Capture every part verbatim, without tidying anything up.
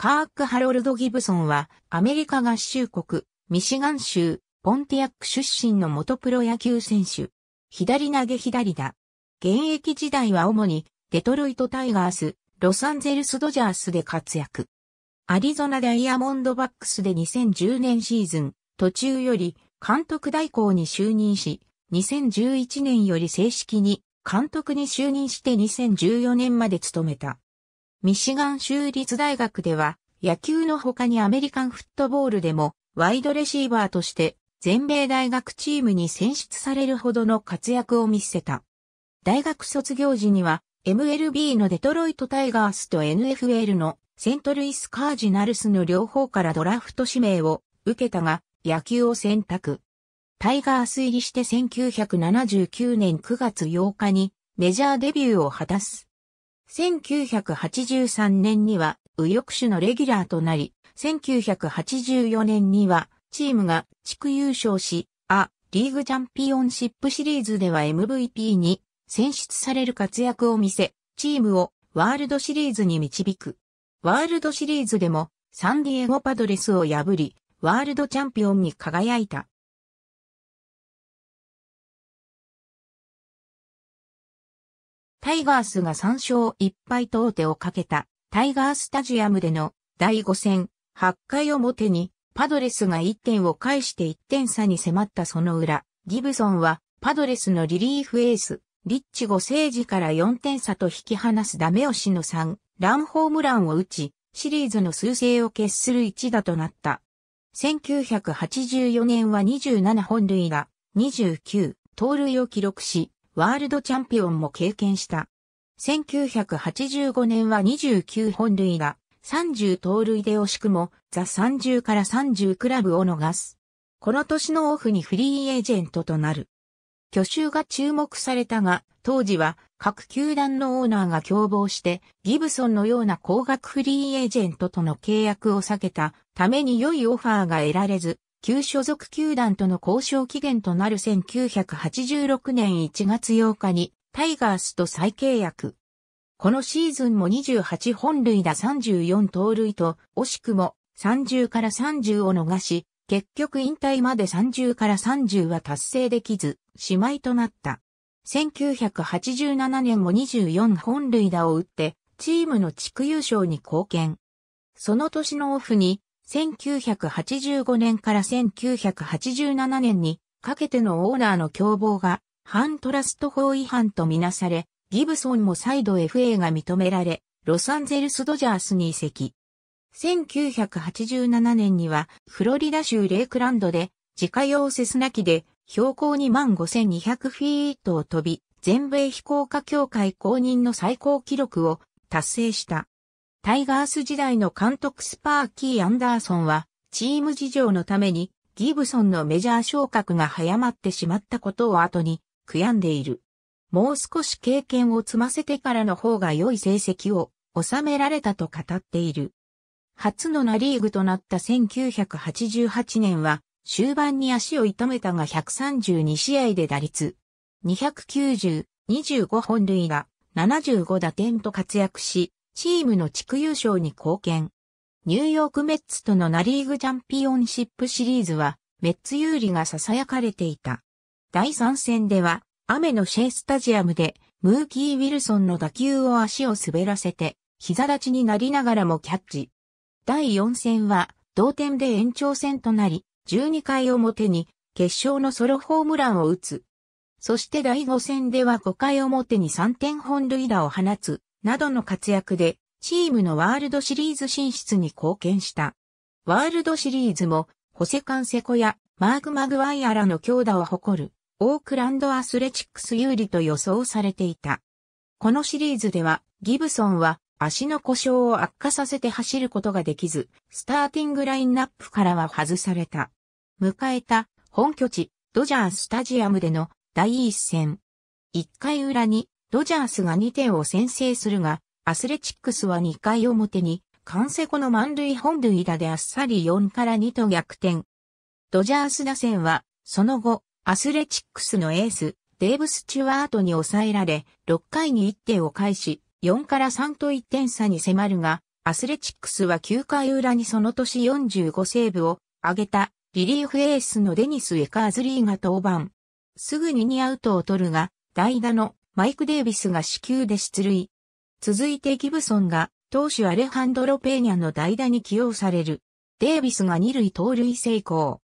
カーク・ハロルド・ギブソンはアメリカ合衆国、ミシガン州、ポンティアック出身の元プロ野球選手。左投げ左打。現役時代は主にデトロイト・タイガース、ロサンゼルス・ドジャースで活躍。アリゾナ・ダイヤモンドバックスでにせんじゅうねんシーズン、途中より監督代行に就任し、にせんじゅういちねんより正式に監督に就任してにせんじゅうよねんまで務めた。ミシガン州立大学では野球の他にアメリカンフットボールでもワイドレシーバーとして全米大学チームに選出されるほどの活躍を見せた。大学卒業時には エムエルビー のデトロイトタイガースと エヌエフエル のセントルイスカージナルスの両方からドラフト指名を受けたが野球を選択。タイガース入りしてせんきゅうひゃくななじゅうきゅうねんくがつようかにメジャーデビューを果たす。せんきゅうひゃくはちじゅうさんねんには右翼手のレギュラーとなり、せんきゅうひゃくはちじゅうよねんにはチームが地区優勝し、ア・リーグチャンピオンシップシリーズでは エムブイピー に選出される活躍を見せ、チームをワールドシリーズに導く。ワールドシリーズでもサンディエゴパドレスを破り、ワールドチャンピオンに輝いた。タイガースがさんしょういっぱいと王手をかけたタイガースタジアムでのだいご戦はちかい表にパドレスがいってんを返していってんさに迫ったその裏、ギブソンはパドレスのリリーフエース、リッチ・ゴセージからよんてんさと引き離すダメ押しのさんランホームランを打ち、シリーズの趨勢を決する一打となった。せんきゅうひゃくはちじゅうよねんはにじゅうななほんるいだ、にじゅうきゅうとうるいを記録し、ワールドチャンピオンも経験した。せんきゅうひゃくはちじゅうごねんはにじゅうきゅうほんるいだ、さんじゅうとうるいで惜しくも、ザ・さんじゅうからさんじゅうクラブを逃す。この年のオフにフリーエージェントとなる。去就が注目されたが、当時は各球団のオーナーが共謀して、ギブソンのような高額フリーエージェントとの契約を避けたために良いオファーが得られず、旧所属球団との交渉期限となるせんきゅうひゃくはちじゅうろくねんいちがつようかにタイガースと再契約。このシーズンもにじゅうはちほんるいださんじゅうよんとうるいと惜しくもさんじゅうからさんじゅうを逃し、結局引退までさんじゅうからさんじゅうは達成できず、しまいとなった。せんきゅうひゃくはちじゅうななねんもにじゅうよんほんるいだを打ってチームの地区優勝に貢献。その年のオフに、せんきゅうひゃくはちじゅうごねんからせんきゅうひゃくはちじゅうななねんにかけてのオーナーの共謀が反トラスト法違反とみなされ、ギブソンも再度 エフエー が認められ、ロサンゼルスドジャースに移籍。せんきゅうひゃくはちじゅうななねんにはフロリダ州レイクランドで自家用セスナ機で標高にまんごせんにひゃくフィートを飛び、全米飛行家協会公認の最高記録を達成した。タイガース時代の監督スパーキー・アンダーソンは、チーム事情のために、ギブソンのメジャー昇格が早まってしまったことを後に、悔やんでいる。もう少し経験を積ませてからの方が良い成績を収められたと語っている。初のナリーグとなったせんきゅうひゃくはちじゅうはちねんは、終盤に足を痛めたがひゃくさんじゅうにしあいで打率、にひゃくきゅうじゅう、にじゅうごほんるいだ、ななじゅうごだてんと活躍し、チームの地区優勝に貢献。ニューヨークメッツとのナリーグチャンピオンシップシリーズは、メッツ有利が囁かれていた。だいさん戦では、雨のシェイスタジアムで、ムーキー・ウィルソンの打球を足を滑らせて、膝立ちになりながらもキャッチ。だいよん戦は、同点で延長戦となり、じゅうにかい表に、決勝のソロホームランを打つ。そしてだいご戦ではごかい表にさんてんほんるいだを放つ。などの活躍で、チームのワールドシリーズ進出に貢献した。ワールドシリーズも、ホセ・カンセコやマーク・マグワイアらの強打を誇る、オークランド・アスレチックス有利と予想されていた。このシリーズでは、ギブソンは足の故障を悪化させて走ることができず、スターティングラインナップからは外された。迎えた、本拠地、ドジャーススタジアムでのだいいち戦。いっかいうらに、ドジャースがにてんを先制するが、アスレチックスはにかい表に、カンセコの満塁本塁打であっさりよんからにと逆転。ドジャース打線は、その後、アスレチックスのエース、デーブ・スチュワートに抑えられ、ろっかいにいってんを返し、よんからさんといってんさに迫るが、アスレチックスはきゅうかい裏にその年よんじゅうごセーブを挙げたリリーフエースのデニス・エカーズリーが登板。すぐににアウトを取るが、代打のマイク・デイビスが死球で出塁。続いてギブソンが投手アレハンドロ・ペーニャの代打に起用される。デイビスがにるい盗塁成功。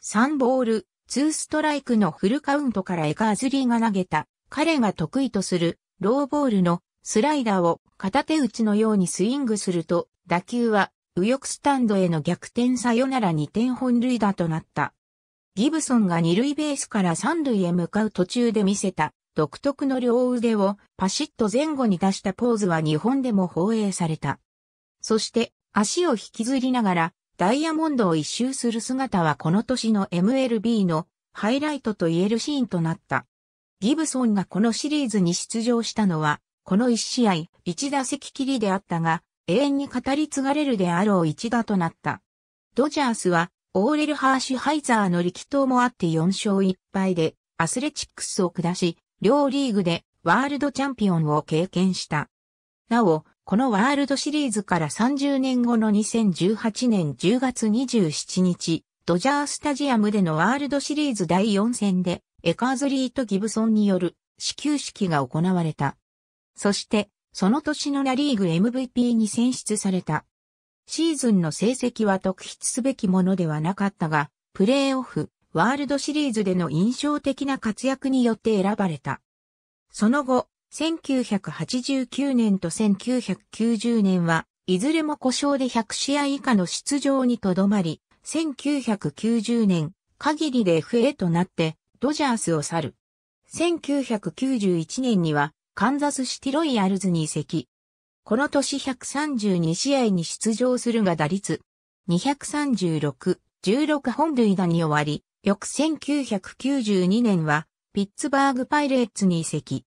さんボールツーストライクのフルカウントからエカーズリーが投げた。彼が得意とするローボールのスライダーを片手打ちのようにスイングすると、打球は右翼スタンドへの逆転サヨナラにてんほんるいだとなった。ギブソンがにるいベースからさんるいへ向かう途中で見せた独特の両腕をパシッと前後に出したポーズは日本でも放映された。そして足を引きずりながらダイヤモンドを一周する姿はこの年の エムエルビー のハイライトと言えるシーンとなった。ギブソンがこのシリーズに出場したのは、このいちしあいいちだせききりであったが、永遠に語り継がれるであろう一打となった。ドジャースは、オーレル・ハーシュハイザーの力投もあってよんしょういっぱいで、アスレチックスを下し、両リーグでワールドチャンピオンを経験した。なお、このワールドシリーズからさんじゅうねんごのにせんじゅうはちねんじゅうがつにじゅうしちにち、ドジャースタジアムでのワールドシリーズだいよんせんで、エカーズリーとギブソンによる始球式が行われた。そして、その年のナ・リーグ エムブイピー に選出された。シーズンの成績は特筆すべきものではなかったが、プレーオフ、ワールドシリーズでの印象的な活躍によって選ばれた。その後、せんきゅうひゃくはちじゅうきゅうねんとせんきゅうひゃくきゅうじゅうねんは、いずれも故障でひゃくしあいいかの出場にとどまり、せんきゅうひゃくきゅうじゅうねん限りで エフエー となって、ドジャースを去る。せんきゅうひゃくきゅうじゅういちねんには、カンザスシティロイヤルズに移籍。この年ひゃくさんじゅうにしあいに出場するが打率にさんろく、じゅうろくほんるいだに終わり、翌せんきゅうひゃくきゅうじゅうにねんはピッツバーグパイレーツに移籍。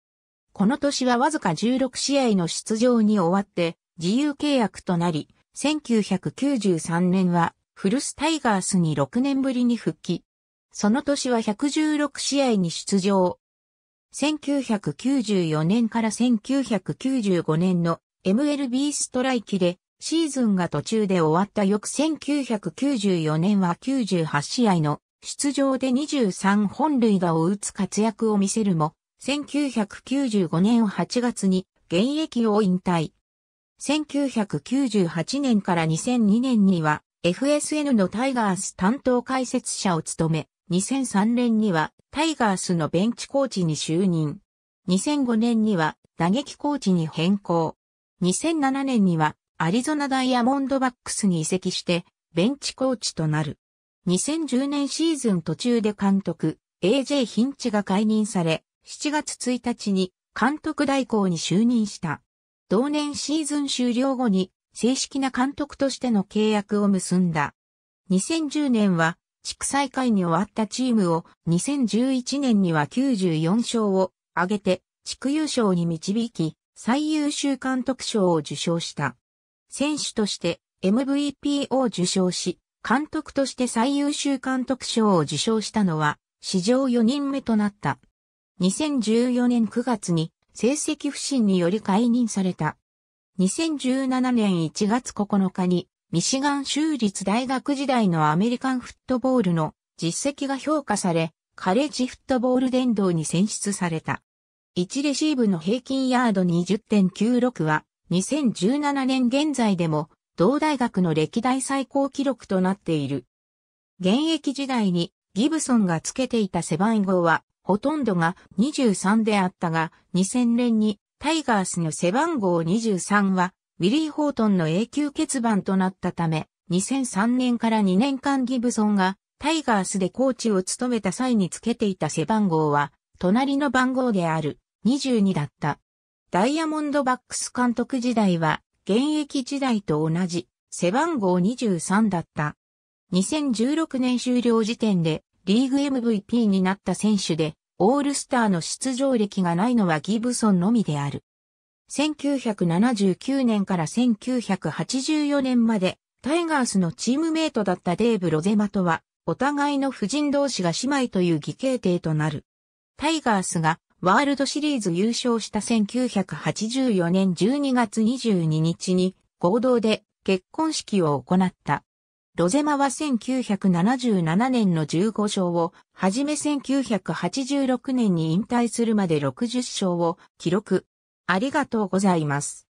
この年はわずかじゅうろくしあいの出場に終わって自由契約となり、せんきゅうひゃくきゅうじゅうさんねんは古巣タイガースにろくねんぶりに復帰。その年はひゃくじゅうろくしあいに出場。せんきゅうひゃくきゅうじゅうよねんからせんきゅうひゃくきゅうじゅうごねんの エムエルビー ストライキでシーズンが途中で終わった翌せんきゅうひゃくきゅうじゅうよねんはきゅうじゅうはちしあいの出場でにじゅうさんほんるいだを打つ活躍を見せるも、せんきゅうひゃくきゅうじゅうごねんはちがつに現役を引退。せんきゅうひゃくきゅうじゅうはちねんからにせんにねんには エフエスエヌ のタイガース担当解説者を務め、にせんさんねんにはタイガースのベンチコーチに就任。にせんごねんには打撃コーチに変更。にせんななねんにはアリゾナダイヤモンドバックスに移籍してベンチコーチとなる。にせんじゅうねんシーズン途中で監督 エージェー ヒンチが解任され、しちがつついたちに監督代行に就任した。同年シーズン終了後に正式な監督としての契約を結んだ。にせんじゅうねんは地区最下位に終わったチームをにせんじゅういちねんにはきゅうじゅうよんしょうを挙げて地区優勝に導き最優秀監督賞を受賞した。選手として エムブイピー を受賞し、監督として最優秀監督賞を受賞したのは史上よにんめとなった。にせんじゅうよねんくがつに成績不振により解任された。にせんじゅうななねんいちがつここのかにミシガン州立大学時代のアメリカンフットボールの実績が評価され、カレッジフットボール殿堂に選出された。いちレシーブの平均ヤード にじゅってんきゅうろく は、にせんじゅうななねん現在でも、同大学の歴代最高記録となっている。現役時代にギブソンがつけていた背番号は、ほとんどがにじゅうさんであったが、にせんねんにタイガースの背番号にじゅうさんは、ウィリー・ホートンの永久欠番となったため、にせんさんねんからにねんかんギブソンがタイガースでコーチを務めた際につけていた背番号は、隣の番号であるにじゅうにだった。ダイヤモンドバックス監督時代は、現役時代と同じ背番号にじゅうさんだった。にせんじゅうろくねん終了時点でリーグ エムブイピー になった選手で、オールスターの出場歴がないのはギブソンのみである。せんきゅうひゃくななじゅうきゅうねんからせんきゅうひゃくはちじゅうよねんまでタイガースのチームメイトだったデーブ・ロゼマとはお互いの夫人同士が姉妹という義兄弟となる。タイガースがワールドシリーズ優勝したせんきゅうひゃくはちじゅうよねんじゅうにがつにじゅうににちに合同で結婚式を行った。ロゼマはせんきゅうひゃくななじゅうななねんのじゅうご勝をはじめせんきゅうひゃくはちじゅうろくねんに引退するまでろくじゅっ勝を記録。ありがとうございます。